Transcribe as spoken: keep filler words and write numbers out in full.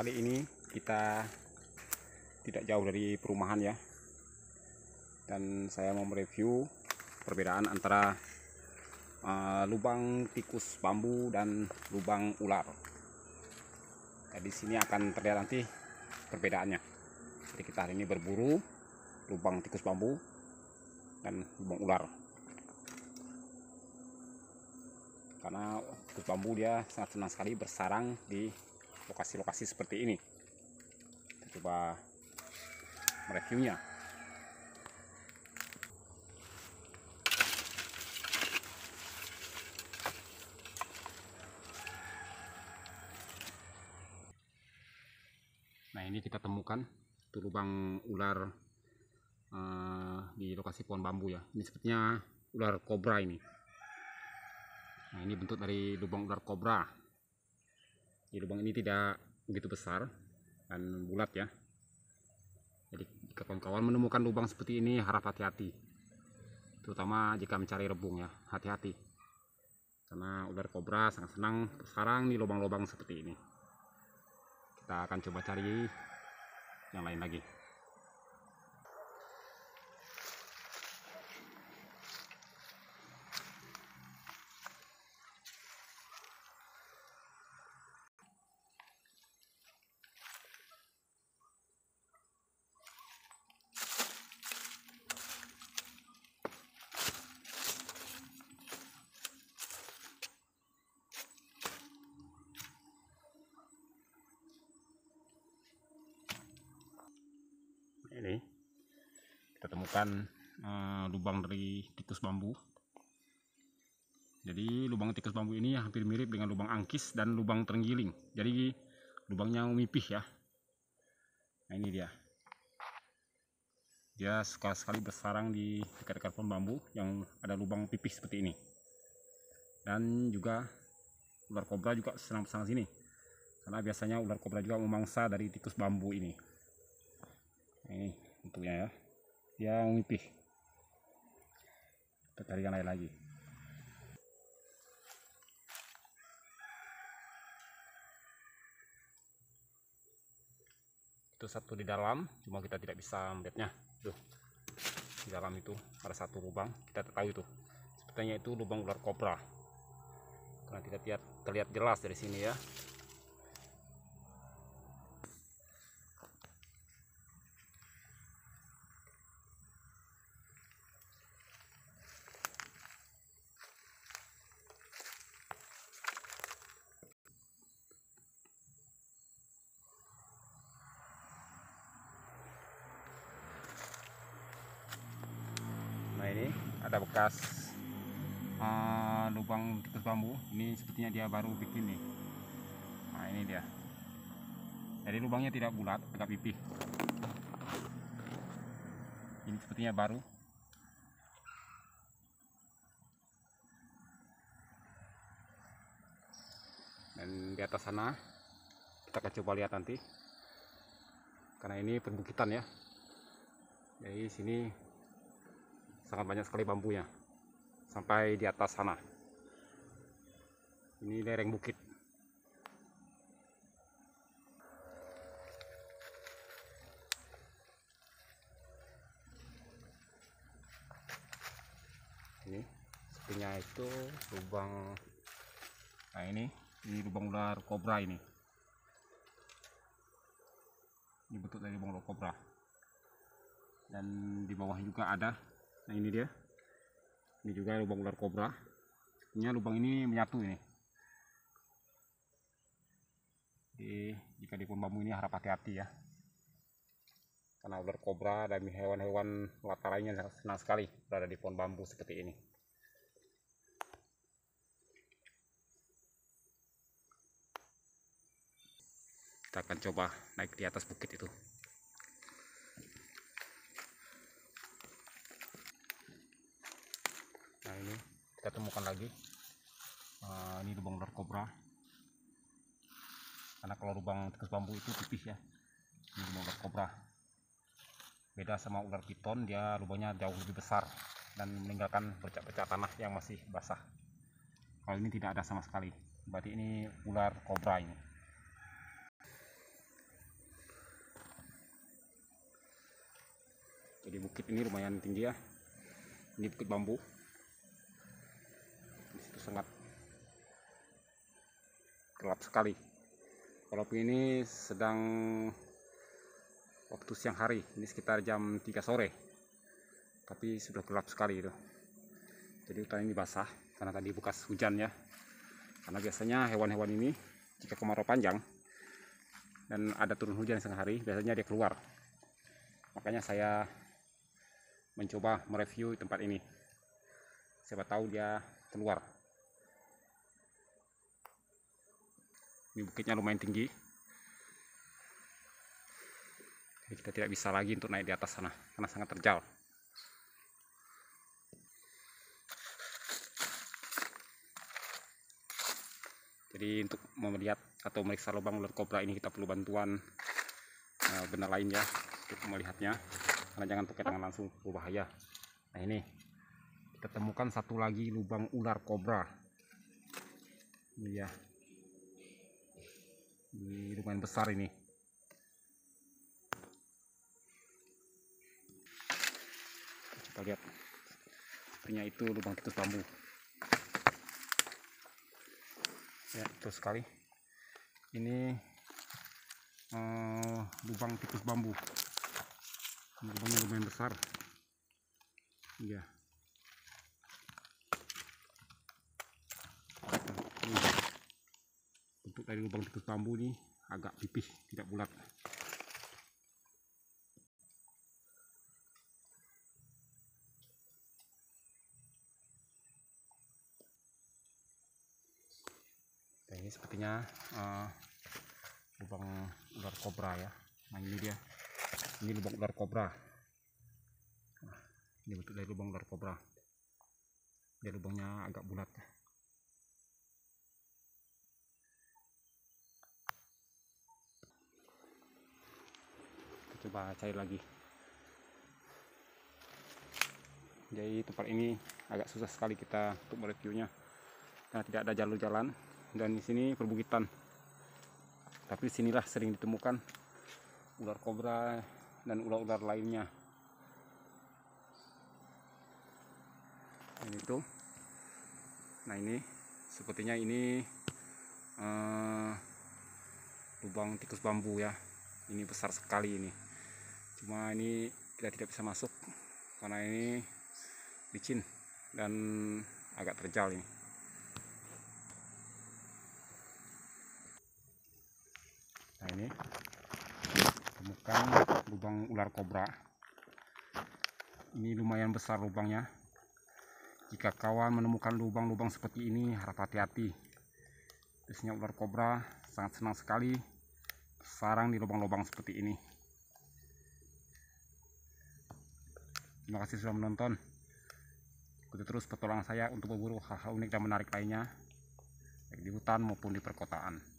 Kali ini kita tidak jauh dari perumahan ya, dan saya mau mereview perbedaan antara uh, lubang tikus bambu dan lubang ular. Jadi sini akan terlihat nanti perbedaannya. Jadi kita hari ini berburu lubang tikus bambu dan lubang ular, karena tikus bambu dia sangat senang sekali bersarang di lokasi-lokasi seperti ini. Kita coba mereviewnya. Nah, ini kita temukan itu lubang ular uh, di lokasi pohon bambu ya. Ini sepertinya ular kobra ini. Nah, ini bentuk dari lubang ular kobra. Di lubang ini tidak begitu besar dan bulat ya. Jadi jika kawan-kawan menemukan lubang seperti ini, harap hati-hati, terutama jika mencari rebung ya, hati-hati, karena ular kobra sangat senang bersarang di lubang-lubang seperti ini. Kita akan coba cari yang lain lagi. Ini kita temukan uh, lubang dari tikus bambu. Jadi lubang tikus bambu ini hampir mirip dengan lubang angkis dan lubang terenggiling. Jadi lubangnya mipih ya. Nah, ini dia. Dia suka sekali bersarang di dekat-dekat pohon bambu yang ada lubang pipih seperti ini. Dan juga ular kobra juga senang bersarang sini, karena biasanya ular kobra juga memangsa dari tikus bambu ini. Ini bentuknya ya, yang nipih. Kita cari yang lain lagi. Itu satu di dalam, cuma kita tidak bisa melihatnya. Tuh, di dalam itu ada satu lubang, kita tahu itu. Sepertinya itu lubang ular kobra, karena tidak terlihat jelas dari sini ya. Ini ada bekas uh, lubang tikus bambu. Ini sepertinya dia baru bikin nih. Nah, ini dia. Jadi lubangnya tidak bulat, agak pipih. Ini sepertinya baru. Dan di atas sana kita akan coba lihat nanti, karena ini perbukitan ya. Jadi sini sangat banyak sekali bambunya sampai di atas sana. Ini lereng bukit. Ini sepertinya itu lubang. Nah, ini ini lubang ular kobra ini. Ini bentuk dari lubang ular kobra. Dan di bawah juga ada. Nah, ini dia, ini juga lubang ular kobra. Ini lubang ini menyatu ini. Jadi jika di pohon bambu ini harap hati-hati ya, karena ular kobra dan hewan-hewan latar lainnya senang sekali berada di pohon bambu seperti ini. Kita akan coba naik di atas bukit itu. Nah, ini kita temukan lagi. Uh, ini lubang ular kobra, karena kalau lubang tikus bambu itu tipis ya. Ini lubang ular kobra beda sama ular piton, dia lubangnya jauh lebih besar dan meninggalkan bercak-bercak tanah yang masih basah. Kalau ini tidak ada sama sekali, berarti ini ular kobra ini. Jadi bukit ini lumayan tinggi ya. Ini bukit bambu. Di situ sangat gelap sekali. Walaupun ini sedang waktu siang hari, ini sekitar jam tiga sore. Tapi sudah gelap sekali itu. Jadi hutan ini basah karena tadi bekas hujan ya. Karena biasanya hewan-hewan ini jika kemarau panjang dan ada turun hujan siang hari, biasanya dia keluar. Makanya saya mencoba mereview tempat ini. Siapa tahu dia keluar. Ini bukitnya lumayan tinggi. Jadi kita tidak bisa lagi untuk naik di atas sana karena sangat terjal. Jadi untuk melihat atau meriksa lubang ular kobra ini kita perlu bantuan benda lain ya, untuk melihatnya, karena jangan pakai tangan langsung, berbahaya. Nah ini kita temukan satu lagi lubang ular kobra. Iya, ini lumayan besar ini. Kita lihat, sepertinya itu lubang tikus bambu. Ya, terus sekali. Ini eh, lubang tikus bambu. Lubangnya lumayan besar. Iya. Bentuk dari lubang tikus bambu ini agak pipih, tidak bulat. Nah, ini sepertinya uh, lubang ular kobra ya. Nah ini dia. Ini lubang ular kobra. Nah, ini bentuk dari lubang ular kobra. Dia lubangnya agak bulat. Kita coba cari lagi. Jadi tempat ini agak susah sekali kita untuk mereviewnya karena tidak ada jalur jalan dan di sini perbukitan. Tapi sinilah sering ditemukan ular kobra dan ular-ular lainnya. Ini tuh, nah ini sepertinya ini eh, lubang tikus bambu ya. Ini besar sekali ini. Cuma ini kita tidak bisa masuk karena ini licin dan agak terjal ini. Nah ini temukan lubang ular kobra. Ini lumayan besar lubangnya. Jika kawan menemukan lubang-lubang seperti ini, harap hati-hati. Biasanya ular kobra sangat senang sekali sarang di lubang-lubang seperti ini. Terima kasih sudah menonton. Ikuti terus petualangan saya untuk berburu hal-hal unik dan menarik lainnya, baik di hutan maupun di perkotaan.